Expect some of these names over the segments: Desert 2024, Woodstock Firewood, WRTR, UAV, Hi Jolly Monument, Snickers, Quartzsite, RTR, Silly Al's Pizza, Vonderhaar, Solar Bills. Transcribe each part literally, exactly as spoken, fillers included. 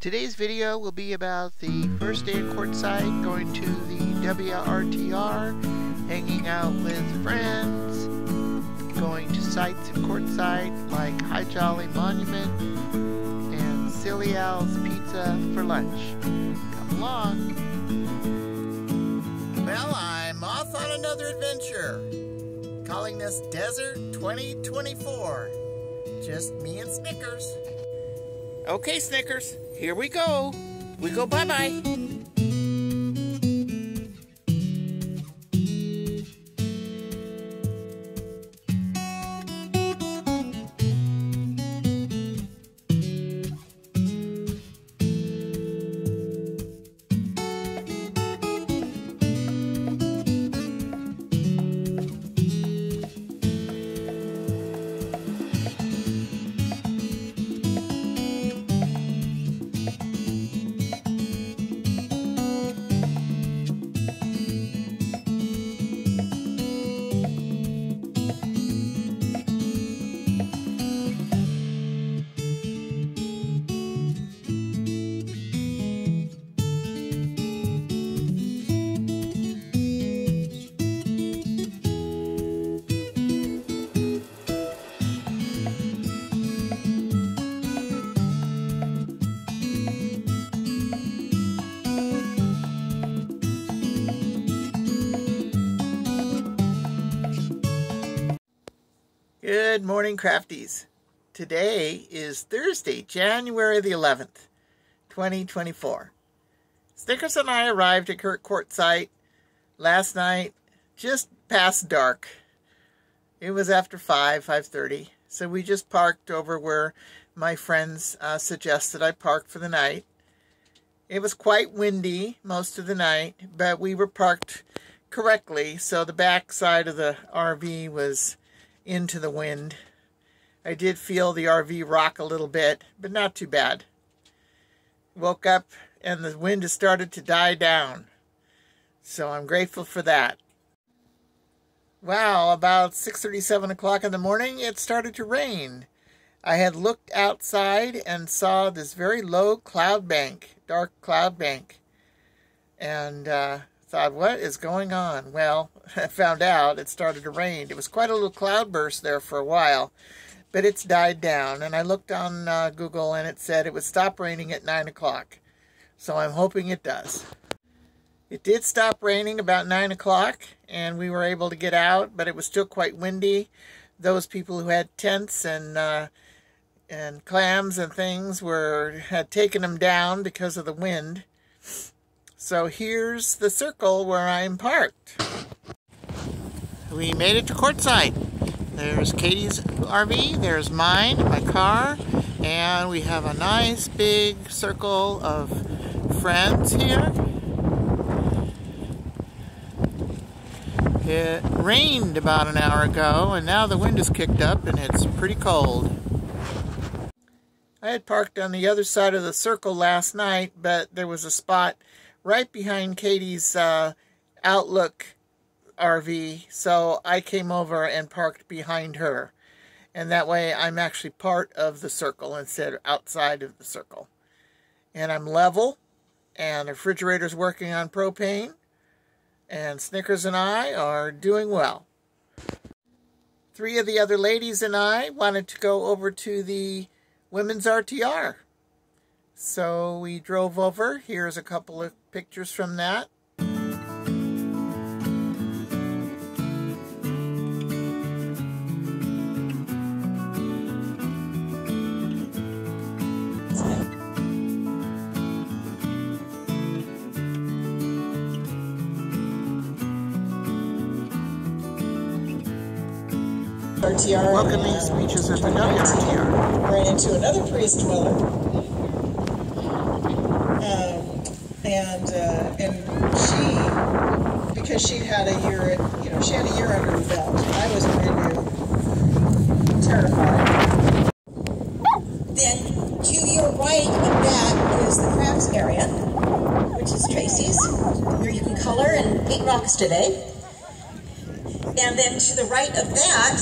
Today's video will be about the first day at Quartzsite, going to the W R T R, hanging out with friends, going to sites at Quartzsite like Hi Jolly Monument and Silly Al's Pizza for lunch. Come along! Well, I'm off on another adventure, calling this Desert twenty twenty-four. Just me and Snickers. Okay, Snickers. Here we go. We go bye-bye. Good morning, crafties. Today is Thursday, January the eleventh, twenty twenty-four. Snickers and I arrived at Quartzsite last night, just past dark. It was after five, five thirty, so we just parked over where my friends uh, suggested I park for the night. It was quite windy most of the night, but we were parked correctly, so the back side of the R V was into the wind. I did feel the R V rock a little bit, but not too bad. Woke up and the wind has started to die down, so I'm grateful for that. Wow, about six thirty, seven o'clock in the morning, it started to rain. I had looked outside and saw this very low cloud bank, dark cloud bank, and uh, thought, what is going on? Well, I found out it started to rain. It was quite a little cloudburst there for a while, but it's died down. And I looked on uh, Google and it said it would stop raining at nine o'clock. So I'm hoping it does. It did stop raining about nine o'clock and we were able to get out, but it was still quite windy. Those people who had tents and uh, and clams and things were had taken them down because of the wind. So here's the circle where I'm parked. We made it to Quartzsite. There's Katie's R V, there's mine, my car, and we have a nice big circle of friends here. It rained about an hour ago, and now the wind has kicked up and it's pretty cold. I had parked on the other side of the circle last night, but there was a spot right behind Katie's uh, Outlook R V, so I came over and parked behind her, and that way I'm actually part of the circle instead of outside of the circle. And I'm level, and the refrigerator's working on propane, and Snickers and I are doing well. Three of the other ladies and I wanted to go over to the women's R T R. So we drove over. Here's a couple of pictures from that. R T R. Welcoming speeches at the W R T R. Ran into another priest dweller. Um, and uh, and she, because she had a year, you know, she had a year under her belt. I was brand new, terrified. Then to your right of that is the crafts area, which is Tracy's, where you can color and paint rocks today. And then to the right of that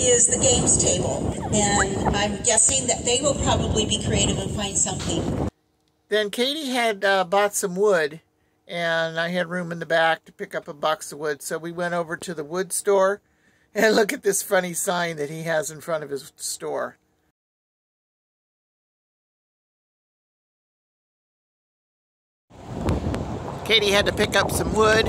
is the games table. and I'm guessing that they will probably be creative and find something. Then Katie had uh, bought some wood, and I had room in the back to pick up a box of wood, so we went over to the wood store, and look at this funny sign that he has in front of his store. Katie had to pick up some wood,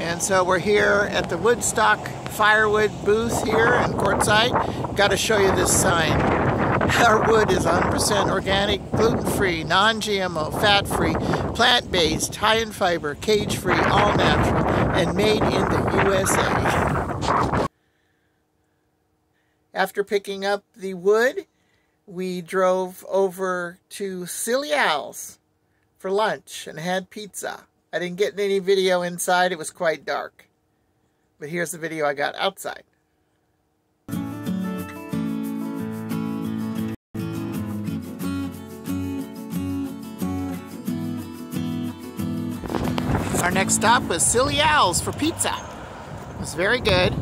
and so we're here at the Woodstock Firewood booth here in Quartzsite. Got to show you this sign. Our wood is one hundred percent organic, gluten-free, non-G M O, fat-free, plant-based, high in fiber, cage-free, all natural, and made in the U S A. After picking up the wood, we drove over to Silly Al's for lunch and had pizza. I didn't get any video inside, it was quite dark. But here's the video I got outside. Our next stop was Silly Al's for pizza. It was very good.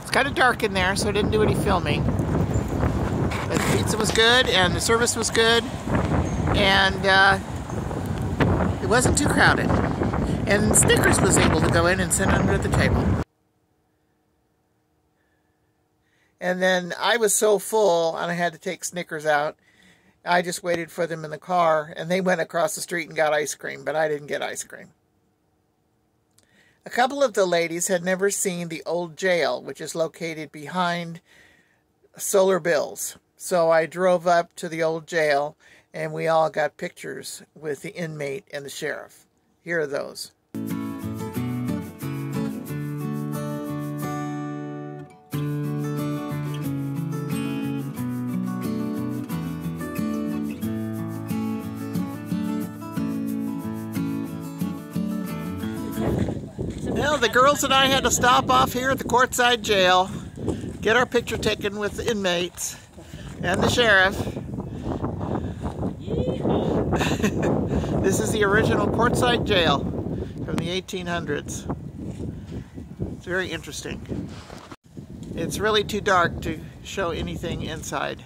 It's kind of dark in there, so I didn't do any filming. But the pizza was good, and the service was good, and uh, it wasn't too crowded, and Snickers was able to go in and sit under the table. And then I was so full, and I had to take Snickers out, I just waited for them in the car, and they went across the street and got ice cream, but I didn't get ice cream. A couple of the ladies had never seen the old jail, which is located behind Solar Bills. So I drove up to the old jail, and we all got pictures with the inmate and the sheriff. Here are those. Well, the girls and I had to stop off here at the Quartzsite Jail, get our picture taken with the inmates and the sheriff. This is the original Quartzsite Jail from the eighteen hundreds. It's very interesting. It's really too dark to show anything inside,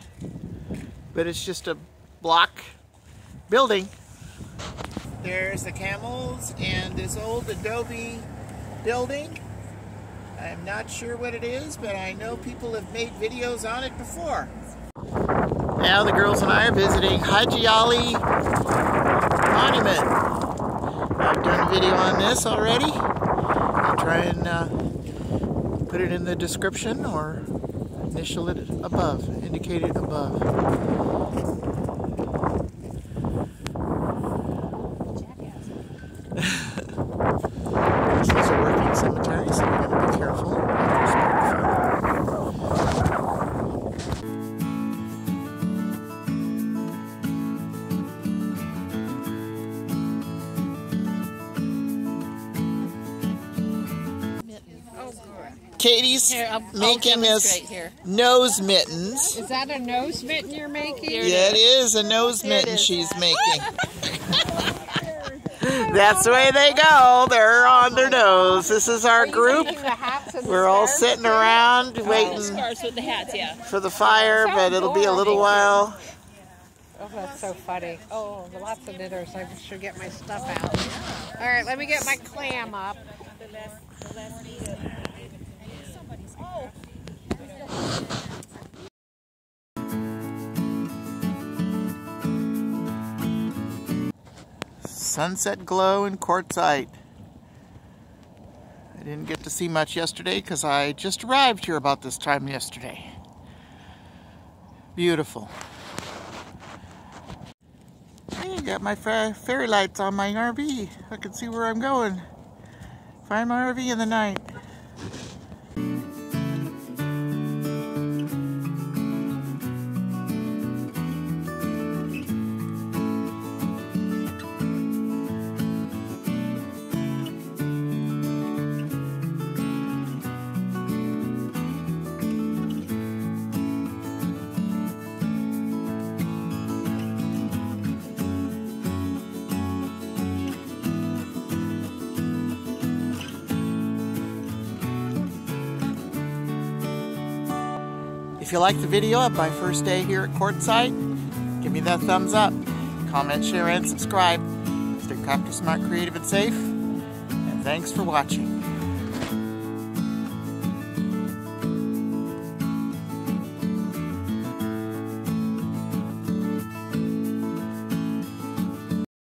but it's just a block building. There's the camels and this old adobe building. I'm not sure what it is, but I know people have made videos on it before. Now the girls and I are visiting Hi Jolly Monument. I've done a video on this already. I'll try and uh, put it in the description or initial it above, indicate it above. These are working cemeteries, so we've got to be careful. Katie's here, I'll, making I'll us here. nose mittens. Is that a nose mitten you're making? Yeah, it is a nose mitten she's making. That's the way they go. They're on their nose. This is our group. We're all sitting around waiting for the fire, but it'll be a little while. Oh, that's so funny. Oh, lots of knitters. I should get my stuff out. All right, let me get my clam up. Sunset glow in Quartzsite. I didn't get to see much yesterday because I just arrived here about this time yesterday. Beautiful. Hey, I got my fairy lights on my R V. I can see where I'm going. Find my R V in the night. If you liked the video of my first day here at Quartzsite, give me that thumbs up. Comment, share, and subscribe. Stay practice, smart, creative, and safe. And thanks for watching.